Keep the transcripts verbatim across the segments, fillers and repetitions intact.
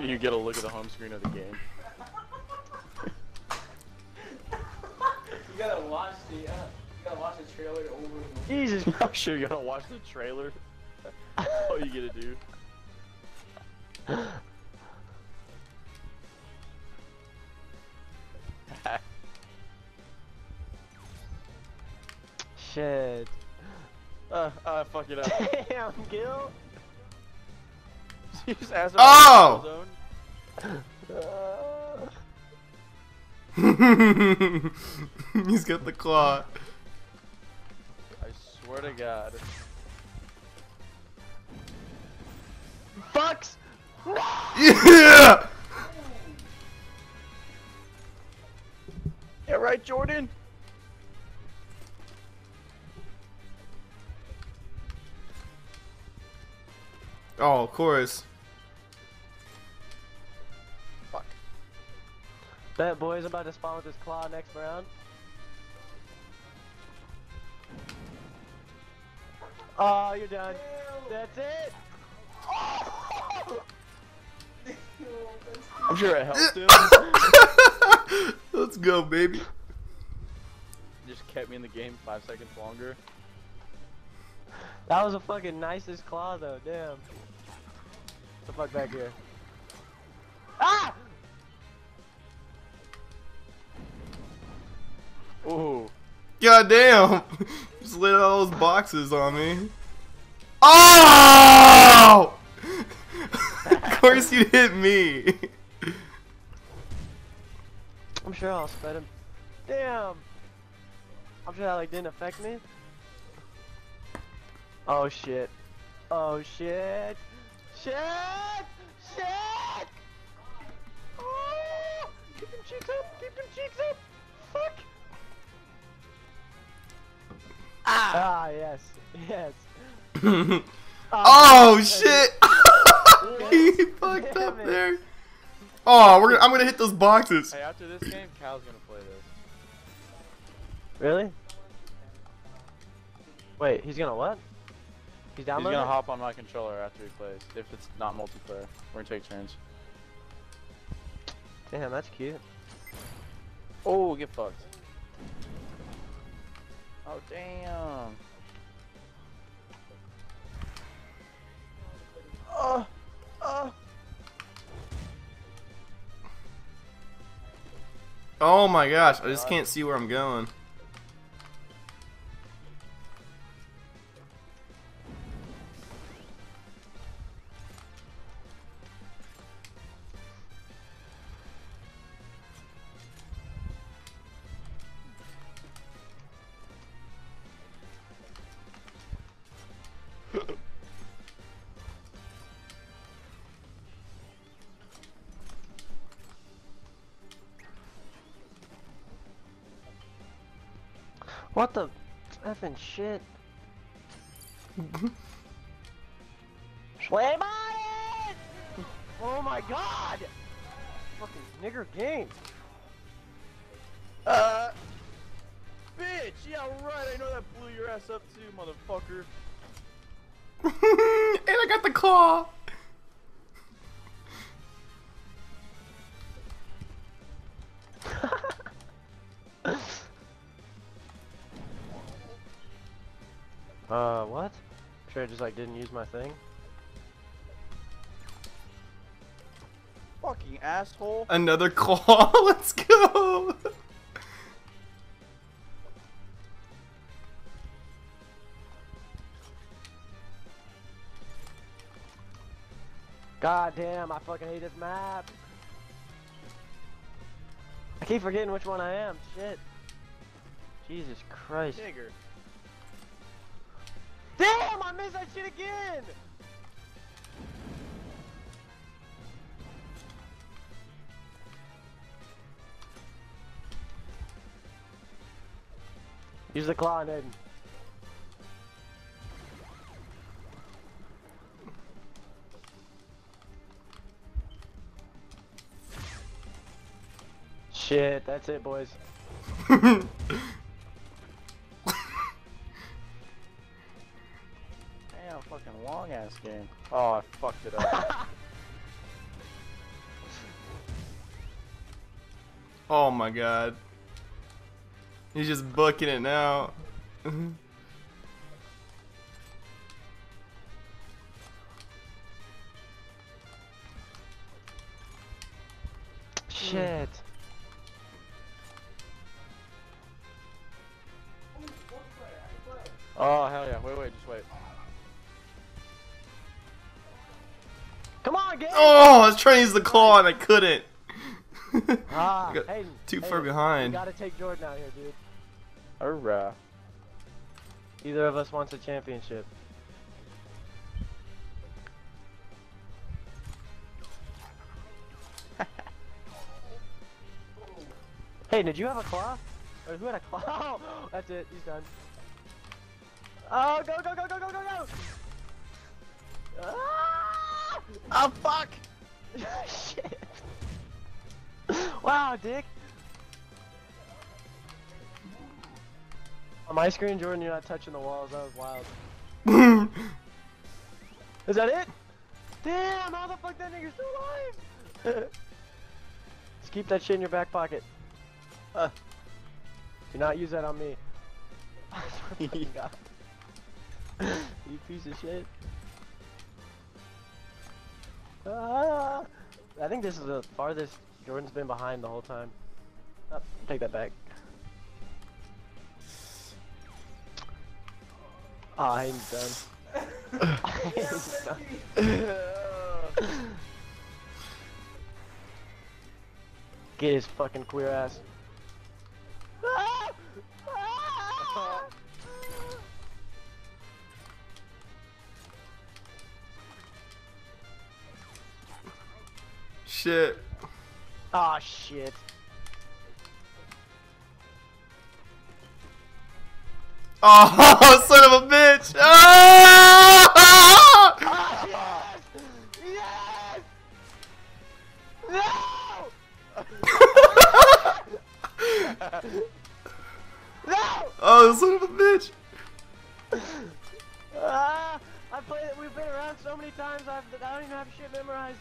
You get a look at the home screen of the game. You gotta watch the, uh, you gotta watch the trailer over and over. Jesus, I'm sure you gotta watch the trailer. That's all you gotta do. Shit. Uh, uh, fuck it up. Damn, Gil. She just asked oh! Uh. He's got the claw. I swear to God. Fucks! Yeah! Yeah, right, Jordan? Oh, of course. Fuck. That boy's about to spawn with his claw next round. Oh, you're done. Ew. That's it. Oh. I'm sure it helped him. Let's go, baby. Just kept me in the game five seconds longer. That was a fucking nicest claw though, damn. The fuck back here. Ah! Ooh. God damn! Just lit all those boxes on me. Oh! Of course you hit me. I'm sure I'll sped him. Damn! I'm sure that like didn't affect me. Oh shit. Oh shit. Shit! Shit! Oh! Keep them cheeks up! Keep them cheeks up! Fuck! Ah! Ah, yes. Yes. Oh, oh shit! He fucked up it. There. Oh, we're gonna, I'm gonna hit those boxes. Hey, after this game, Cal's gonna play this. Really? Wait, he's gonna what? He's downloading? He's gonna hop on my controller after he plays. If it's not multiplayer, we're gonna take turns. Damn, that's cute. Oh, get fucked. Oh, damn. Oh, oh. Oh my gosh, I just can't see where I'm going. What the effing shit? Play by it! Oh my god! Fucking nigger game. Uh, bitch! Yeah, right. I know that blew your ass up too, motherfucker. And I got the claw. Uh, what? I'm sure I just like didn't use my thing. Fucking asshole! Another claw. Let's go. God damn! I fucking hate this map. I keep forgetting which one I am. Shit. Jesus Christ. Digger. Damn, I missed that shit again! Use the claw, Aiden. Shit, that's it, boys. Fucking long ass game. Oh, I fucked it up. Oh my god. He's just booking it now. Shit. Oh, hell yeah. Wait, wait, just wait. Come on, Gabe! Oh, I was trying to use the claw and I couldn't. Ah, I got hey, too hey, far behind. You gotta take Jordan out here, dude. Hurrah. Either of us wants a championship. Hey, did you have a claw? Or who had a claw? Oh, that's it, he's done. Oh, go, go, go, go, go, go, go! Ah! Oh, fuck! Shit! Wow, dick! On my screen, Jordan, you're not touching the walls. That was wild. Is that it? Damn, how the fuck that nigga's still alive? Just keep that shit in your back pocket. Uh, do not use that on me. You piece of shit. Ah, I think this is the farthest Jordan's been behind the whole time. Oh, take that back. Oh, I'm done. I'm done. Get his fucking queer ass. Shit. Ah, oh, shit. Oh, son of a bitch! Ah! Oh, yes! Yes! No! No! Oh, son of a bitch! Ah, I played it. We've been around so many times. I've, I don't even have shit memorized.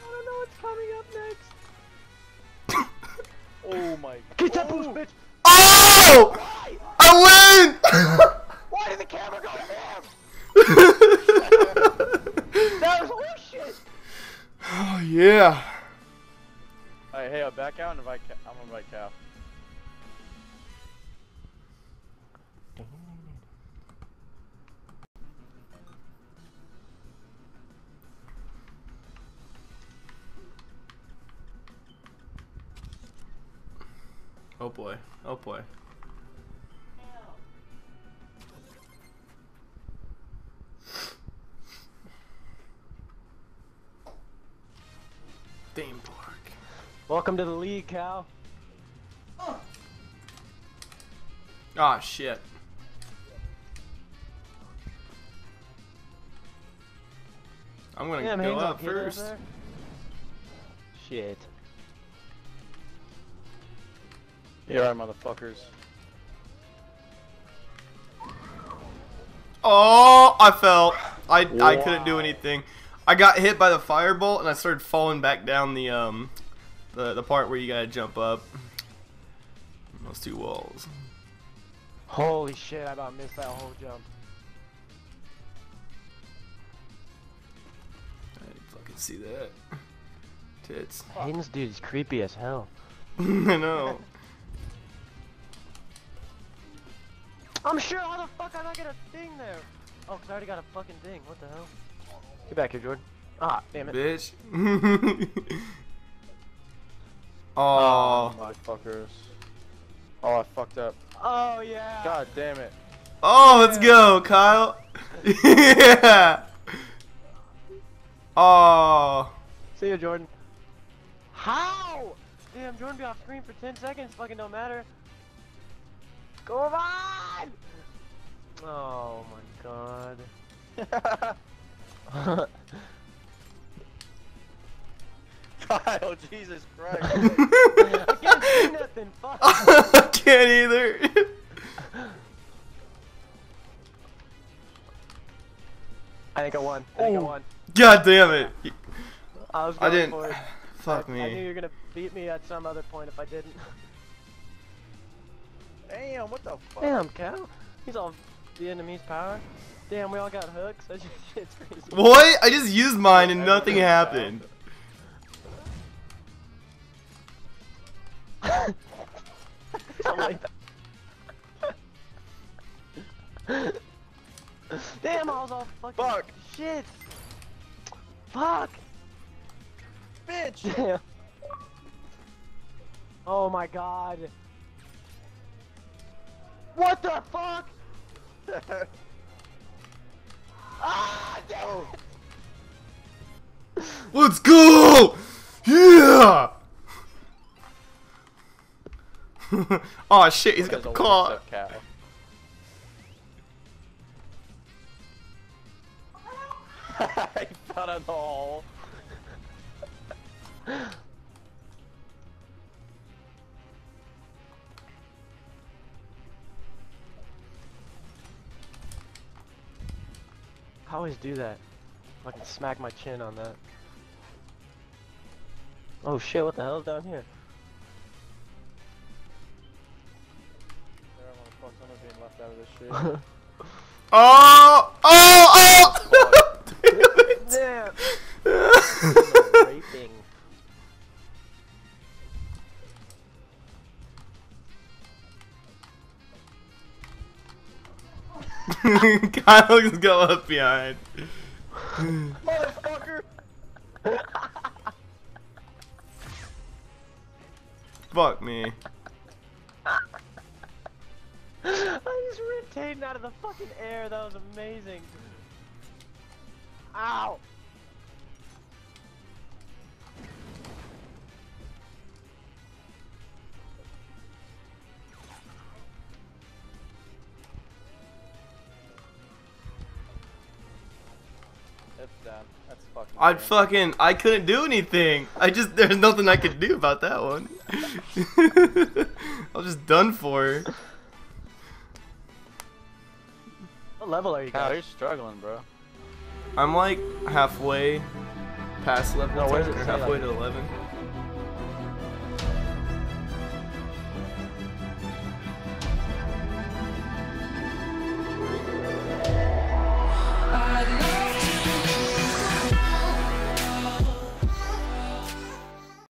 I don't know what's coming up next. Oh my god. Get that boost, bitch! Oh! Why? I win! Why did the camera go to him? That was bullshit! Oh yeah. Alright, hey, I'm back out and invite Cal. I'm gonna invite Cal. Oh boy, oh boy. Dame Park. Welcome to the league, Cal. Ah, oh, shit. I'm gonna yeah, go up first. Up shit. You alright, motherfuckers. Oh, I fell. I wow. I couldn't do anything. I got hit by the fireball and I started falling back down the um the the part where you gotta jump up those two walls. Holy shit! I about missed that whole jump. I didn't fucking see that. Tits. Hayden's dude is creepy as hell. I know. I'm sure how the fuck I not get a thing there. Oh, cause I already got a fucking thing. What the hell? Get back here, Jordan. Ah, damn it. Bitch. Oh, my fuckers. Oh, I fucked up. Oh yeah. God damn it. Oh, let's go, Kyle. Yeah. Oh. See you, Jordan. How? Damn, Jordan be off screen for ten seconds. Fucking don't matter. Go on! Oh my god. Kyle, Jesus Christ. I can't see nothing, fuck. I can't either. I think I won. I think oh. I won. God damn it. I was going I didn't. For it. Fuck me. I knew you were gonna beat me at some other point if I didn't. Damn, what the fuck? Damn, Cal. He's all the enemy's power. Damn, we all got hooks. That's just, it's crazy. What? I just used mine and nothing happened. Something like Damn, I was all fucking fuck. Shit. Fuck. Bitch. Damn. Oh my god. What the fuck? Ah, no. Let's go! Yeah! Oh shit, he's got the car. I got it all. I always do that. I can smack my chin on that. Oh shit, what the hell's down here? Left out of this shit. Oh! Oh! Oh! Damn it! Damn. Raping. Kyle just go up behind. Motherfucker! Fuck me. I just ripped Hayden out of the fucking air. That was amazing. Ow! It's done. That's fucking. I fucking. I couldn't do anything. I just. There's nothing I could do about that one. I was just done for. What level are you guys? Wow, you're struggling, bro. I'm like halfway past level. No, where's it? Halfway to eleven.